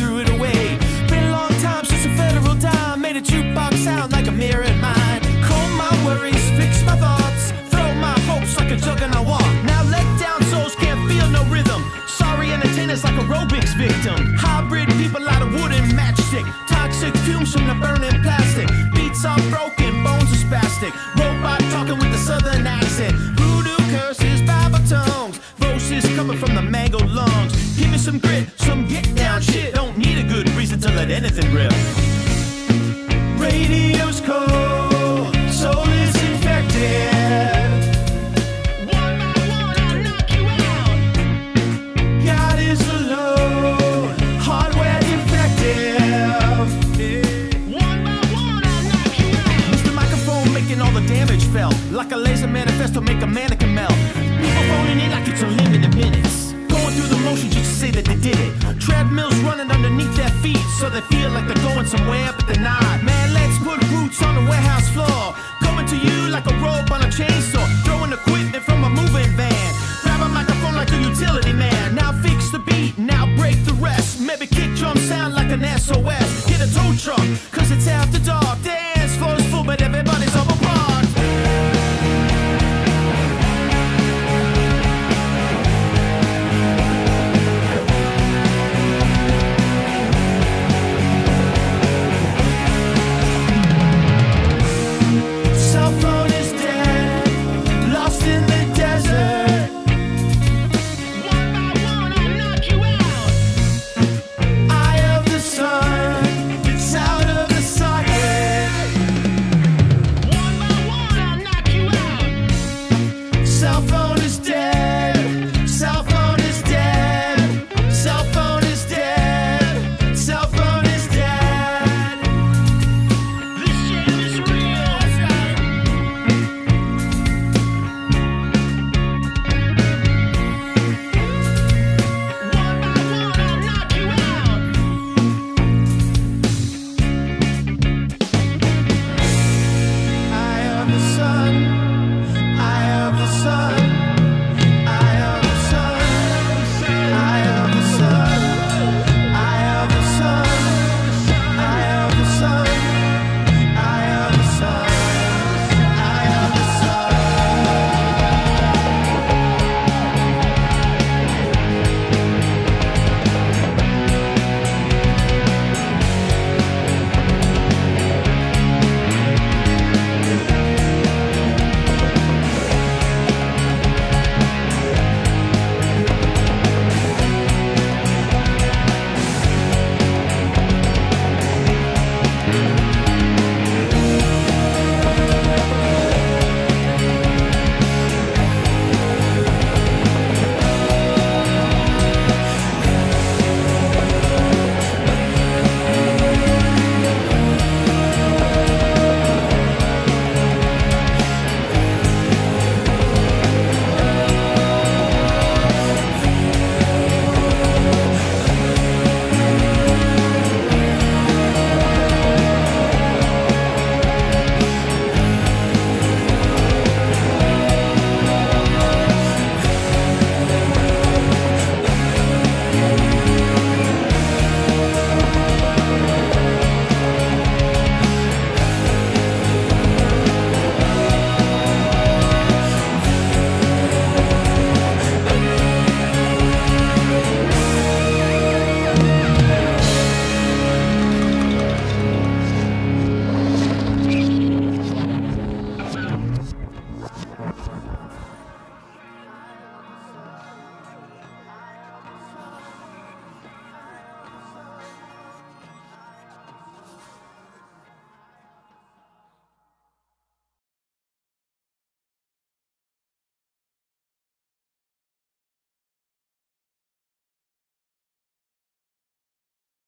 threw it away. Been a long time since a federal dime made a jukebox sound like a mirror in mine. Comb my worries, fix my thoughts, throw my hopes like a juggernaut walk. Now let down souls can't feel no rhythm. Sorry entertainers like aerobics victim. Hybrid people out of wood and matchstick. Toxic fumes from the burning plastic. Beats are broken, bones are spastic. Robot talking with a southern accent. Voodoo curses, Bible tongues. Voices coming from the mango lungs. Give me some grit, some get down shit. Don't need a good reason to let anything rip. Radio's cold, soul is infected. One by one I'll knock you out. God is alone, hardware defective. One by one I'll knock you out. Mr. Microphone making all the damage felt. Like a laser manifesto make a mannequin melt. People phoning in like it's unlimited minutes. Going through the motions just to say that they did it. Treadmills running underneath their feet, so they feel like they're going somewhere, but they're not.